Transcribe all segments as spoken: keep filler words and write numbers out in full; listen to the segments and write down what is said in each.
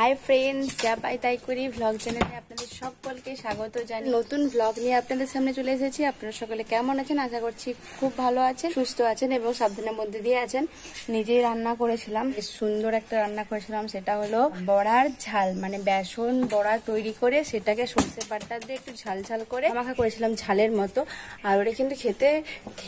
Hi friends जा पाई ताई करी व्लग चैनले आपनादेर सकलके स्वागत जानाई। नतून व्लग निये आपनादेर सामने चले एसेछि। आपनारा सकले केमन आछेन? आशा करछि खूब भालो आछेन, सुस्थ आछेन एबं साबधानेर मध्य दिये आछेन। निजेई रान्ना करेछिलाम, सुंदर एकटा रान्ना करेछिलाम, सेटा हलो बड़ार झाल, माने बेसन बड़ा तैरी करे सेटाके सर्षे बाटा दिये एकटु झाल झाल करे माखा करेछिलाम झालेर मतो। आर ओटा किन्तु खेते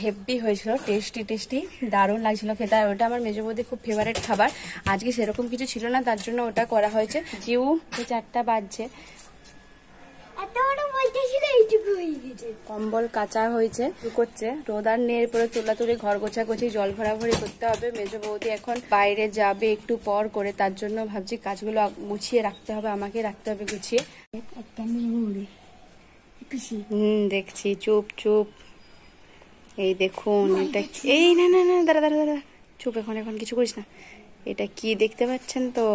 हेब्बी हयेछिलो, टेस्टी टेस्टी दारुण लागछिलो खेते। आर ओटा आमार मेजो बौदिर खूब फेभारेट खाबार। आजके सेरकम किछु छिलो ना, तार जोन्नो ओटा करा हयेछिलो। कम्बल काचा रोद आर नेर परे तुलातुली घर गोछागोछी जल भराभरी करते हबे। मेजो बौदी एखन बाइरे जाबे एकटु पर करे, तार जोन्नो भाबछि काजगुलो गुछिये राखते हबे, आमाके राखते हबे गुछिये। हम्म देखछि चुप चुप एई देखुन एटा एई ना ना ना दाঁড়া দাঁড়া দাঁড়া चुप एखन एखन किछु करिस ना। एटा कि देखते पाচ্ছেন তো?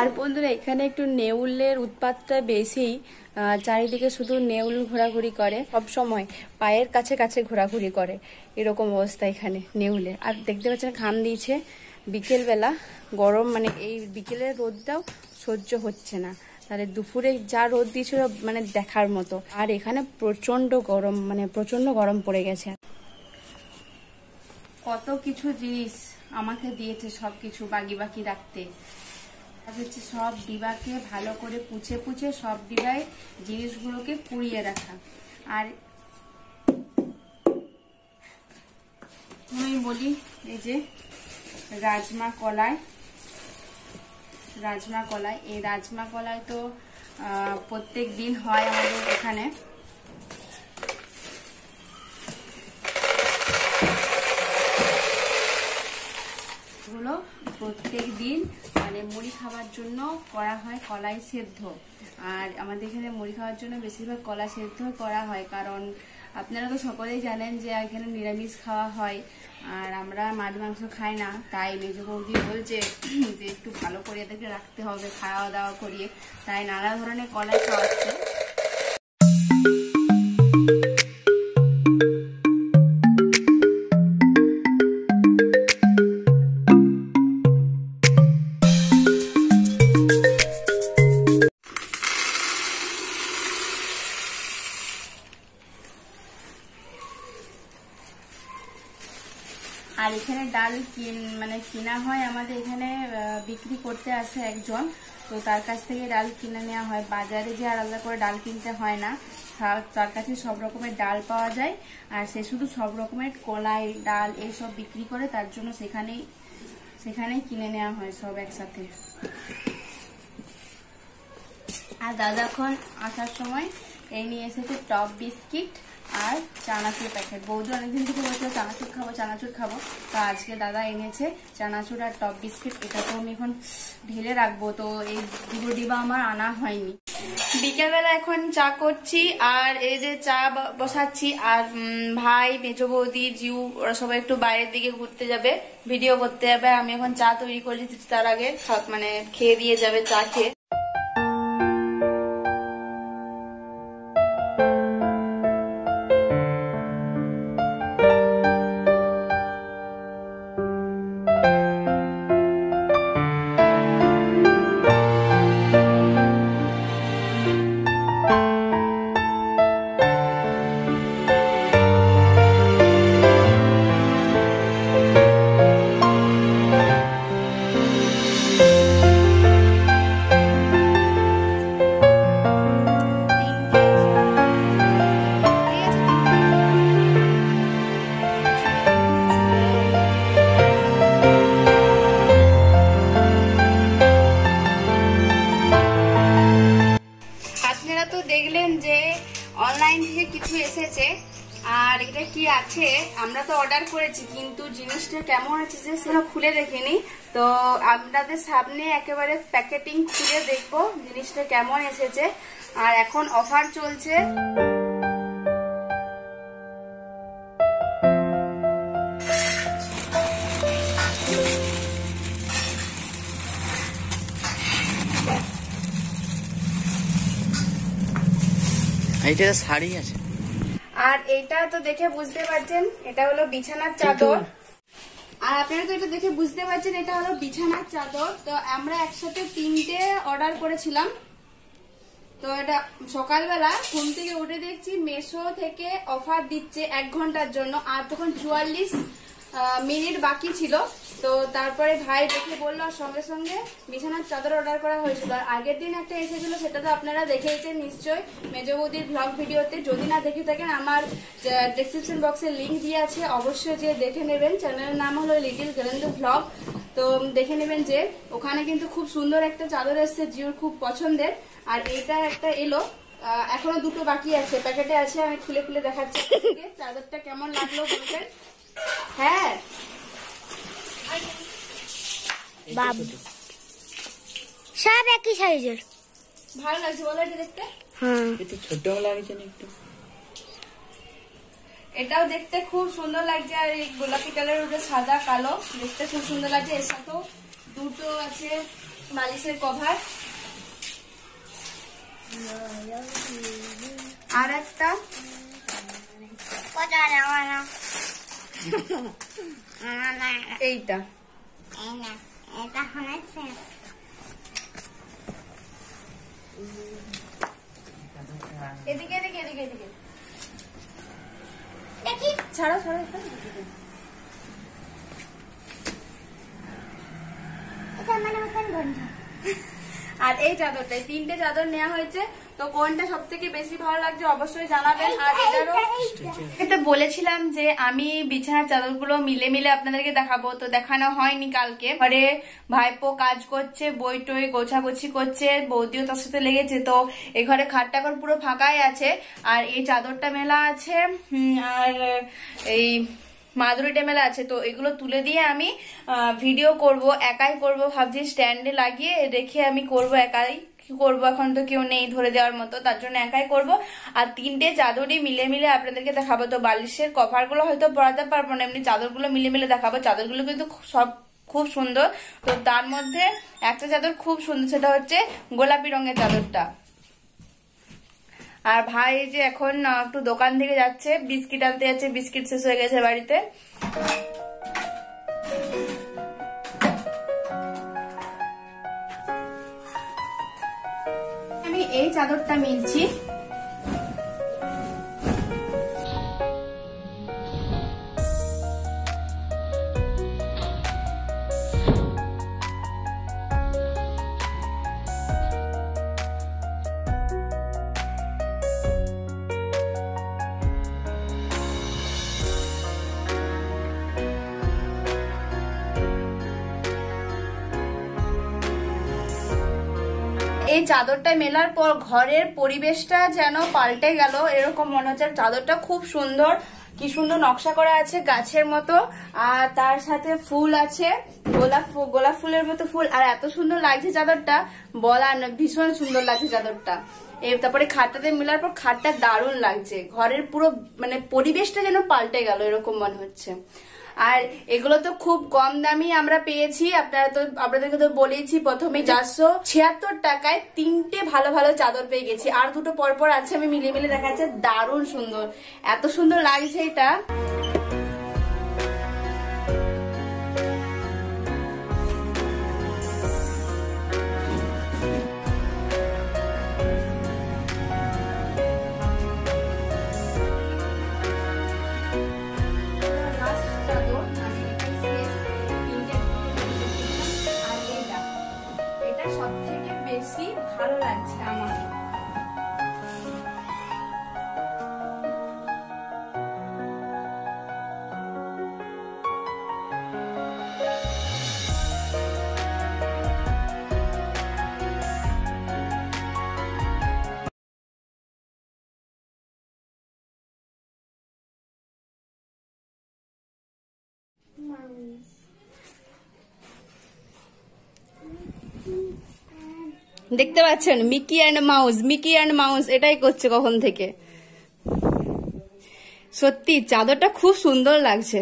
আর বন্ধুরা এখানে একটু নেউলের উৎপাতটা বেশি, চারিদিকে শুধু নেউল ঘোরাঘুরি করে, সব সময় পায়ের কাছে কাছে ঘোরাঘুরি করে, এরকম অবস্থা এখানে নেউলের। আর দেখতে পাচ্ছেন ঘাম দিয়েছে বিকেল বেলা, গরম মানে এই বিকেলের রোদটাও সহ্য হচ্ছে না। তাহলে দুপুরে যা রোদ দিয়েছিল মানে দেখার মতো। আর এখানে প্রচন্ড গরম, মানে প্রচন্ড গরম পড়ে গেছে। কত কিছু জিনিস আমাকে দিয়েছে সবকিছু বাকি বাকি রাখতে। আর হচ্ছে সব ডিবাকে ভালো করে পুছে পুছে সব ডিবায় জিনিসগুলোকে পুড়িয়ে রাখা। আর আমি বলি এই যে রাজমা কলাই, রাজমা কলাই, এই রাজমা কলাই তো প্রত্যেক দিন হয় আমাদের এখানে। প্রত্যেক দিন মানে মুড়ি খাওয়ার জন্য করা হয় কলাই সেদ্ধ। আর আমাদের এখানে মুড়ি খাওয়ার জন্য বেশিরভাগ কলা সেদ্ধ করা হয়, কারণ আপনারা তো সকলেই জানেন যে এখানে নিরামিষ খাওয়া হয় আর আমরা মাছ মাংস খাই না। তাই মেজো বৌদি বলছে যে একটু ভালো করে এদেরকে রাখতে হবে, খাওয়া দাওয়া করিয়ে, তাই নানা ধরনের কলাই খাওয়াচ্ছে। আর এখানে ডাল কিন মানে কিনা হয়, আমাদের এখানে বিক্রি করতে আসে একজন, তো তার কাছ থেকে ডাল কিনে নেওয়া হয়। বাজারে যে আলাদা করে ডাল কিনতে হয় না, তার কাছে সব রকমের ডাল পাওয়া যায়। আর সে শুধু সব রকমের কলাই ডাল এইসব বিক্রি করে, তার জন্য সেখানেই সেখানেই কিনে নেওয়া হয় সব একসাথে। আর দাদা এখন আসার সময় এই নিয়ে এসেছে টপ বিস্কিট আর চানাচুর প্যাকেট। বৌদি অনেকদিন থেকে বলছিল চানাচুর খাবো চানাচুর খাবো, তো আজকে দাদা এনেছে চানাচুর আর টপ বিস্কিট। এটা তো আমি এখন ঢেলে রাখবো, তো এই দুটো ডিবা আমার আনা হয়নি। বিকেলবেলা এখন চা করছি, আর এই যে চা বসাচ্ছি। আর ভাই মেজো বৌদি জিউ ওরা সবাই একটু বাইরের দিকে ঘুরতে যাবে, ভিডিও করতে যাবে। আমি এখন চা তৈরি করে দিচ্ছি, তার আগে মানে খেয়ে দিয়ে যাবে চা খেয়ে। তো আপনাদের সামনে একেবারে প্যাকেটিং খুলে দেখবো জিনিসটা কেমন এসেছে। আর এখন অফার চলছে। এইটা শাড়ি আছে, আর এইটা তো দেখে বুঝতে পারছেন এটা হলো বিছানার চাদর। আপনারা তো এটা দেখে বুঝতে পারছেন এটা হলো বিছানার চাদর। তো আমরা একসাথে তিনটে অর্ডার করেছিলাম। তো এটা সকালবেলা ঘুম থেকে উঠে দেখছি মেশো থেকে অফার দিচ্ছে এক ঘন্টার জন্য, আর তখন চুয়াল্লিশ মিনিট বাকি ছিল। তো তারপরে ভাই দেখে বললো সঙ্গে সঙ্গে বিছানার চাদর অর্ডার করা হয়েছিল। আর আগের দিন একটা এসেছিল, সেটা তো আপনারা দেখেছেন নিশ্চয়ই মেজো বৌদির ব্লগ ভিডিওতে। যদি না দেখে থাকেন আমার ডেসক্রিপশন বক্সে লিঙ্ক দিয়ে আছে, অবশ্যই যে দেখে নেবেন। চ্যানেলের নাম হলো লিটল গ্যানুন্দু ব্লগ, তো দেখে নেবেন। যে ওখানে কিন্তু খুব সুন্দর একটা চাদর এসছে জিওর খুব পছন্দের। আর এইটা একটা এলো, এখনো দুটো বাকি আছে, প্যাকেটে আছে। আমি খুলে খুলে দেখাচ্ছি চাদরটা কেমন লাগলো বলবেন। হ্যাঁ সব একই সাইজের, ভালো লাগছে বলো এটা দেখতে। হ্যাঁ একটু ছোট লাগছে না একটু, এটাও দেখতে খুব সুন্দর লাগছে। আর এই গোলাপি কালার ওটা সাদা কালো দেখতে খুব সুন্দর লাগছে। এর সাথেও দুটো আছে বালিশের কভার। আর একটা এইটা এদিকে এদিকে এদিকে এদিকে দেখি, ছাড়ো ছাড়ো। আর এই চাদরটা, তিনটে চাদর নেওয়া হয়েছে। তো কোনটা সব থেকে বেশি ভালো লাগছে অবশ্যই জানাবেন। আর এটারও এটা বলেছিলাম যে আমি বিছানার চাদরগুলো মিলে মিলে আপনাদেরকে দেখাবো, তো দেখানো হয়নি। কালকে ঘরে ভাইপো কাজ করছে, বই টই গোছাগুছি করছে, বৌদিও তার সাথে লেগেছে। তো এই ঘরে খাটটা ঘর পুরো ফাঁকাই আছে। আর এই চাদরটা মেলা আছে, আর এই মাদুরিটা মেলা আছে। তো এগুলো তুলে দিয়ে আমি ভিডিও করব, একাই করব ভাবছি। স্ট্যান্ডে লাগিয়ে রেখে আমি করব একাই, কি করবো এখন তো কেউ নেই ধরে দেওয়ার মতো, তার জন্য একাই করব। আর তিনটে চাদরই মিলে মিলে আপনাদেরকে দেখাবো। তো বালিশের কভারগুলো হয়তো পরাতে পারবো না, এমনি চাদরগুলো মিলে মিলে দেখাবো। চাদরগুলো কিন্তু সব খুব সুন্দর। তো তার মধ্যে একটা চাদর খুব সুন্দর, সেটা হচ্ছে গোলাপি রঙের চাদরটা। আর ভাই যে এখন একটু দোকান থেকে যাচ্ছে বিস্কিট আনতে যাচ্ছে, বিস্কিট শেষ হয়ে গেছে বাড়িতে। আমি এই চাদরটা মিলছি, এই চাদরটা মেলার পর ঘরের পরিবেশটা যেন পাল্টে গেল, এরকম মনে হচ্ছে। চাদরটা খুব সুন্দর, কি সুন্দর নকশা করা আছে গাছের মতো, আর তার সাথে ফুল আছে, গোলাপ গোলাপ ফুলের মতো ফুল। আর এত সুন্দর লাগছে চাদরটা বলার নয়, ভীষণ সুন্দর লাগছে চাদরটা। তারপরে খাটটাতে মেলার পর খাটটা দারুণ লাগছে, ঘরের পুরো মানে পরিবেশটা যেন পাল্টে গেল এরকম মনে হচ্ছে। আর এগুলো তো খুব কম দামি আমরা পেয়েছি, আপনারা তো আপনাদেরকে তো বলেছি প্রথমে চারশো ছিয়াত্তর টাকায় তিনটে ভালো ভালো চাদর পেয়ে গেছি। আর দুটো পরপর আছে, আমি মিলিয়ে মিলিয়ে দেখাচ্ছি। দারুণ সুন্দর, এত সুন্দর লাগছে এটা। ভালো লাগছে আমার। দেখতে পাচ্ছেন Mickey and mouse, Mickey and mouse এটাই করছে কখন থেকে। সত্যি চাদরটা খুব সুন্দর লাগছে।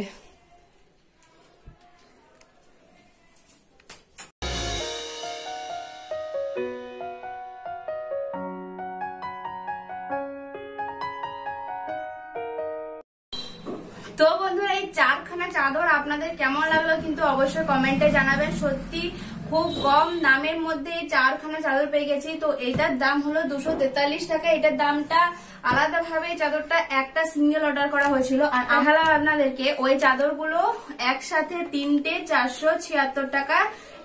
তো বন্ধুরা এই চারখানা চাদর চাদর আপনাদের কেমন লাগলো কিন্তু অবশ্যই কমেন্টে জানাবেন। সত্যি খুব কম দামের মধ্যে চারখানা চাদর পেয়ে গেছি। তো এটার দাম হলো দুশো তেতাল্লিশ টাকা। এটার দামটা আলাদা ভাবে চাদরটা একটা সিঙ্গেল অর্ডার করা হয়েছিল। আর আহালা আপনাদেরকে ওই চাদরগুলো একসাথে তিনটে চারশো ছিয়াত্তর টাকা,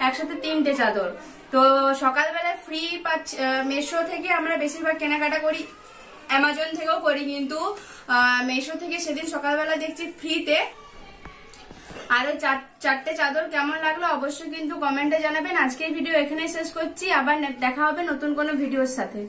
একসাথে তিনটে চাদর। তো সকালবেলা ফ্রি পাচ্ছি মেশো থেকে। আমরা বেশিরভাগ কেনাকাটা করি অ্যামাজন থেকেও করি, কিন্তু মেশো থেকে সেদিন সকালবেলা দেখছি ফ্রিতে। আর ওই চারটে চাদর কেমন লাগলো অবশ্যই কিন্তু কমেন্টে জানাবেন। আজকের ভিডিও এখানেই শেষ করছি, আবার দেখা হবে নতুন কোনো ভিডিওর সাথে।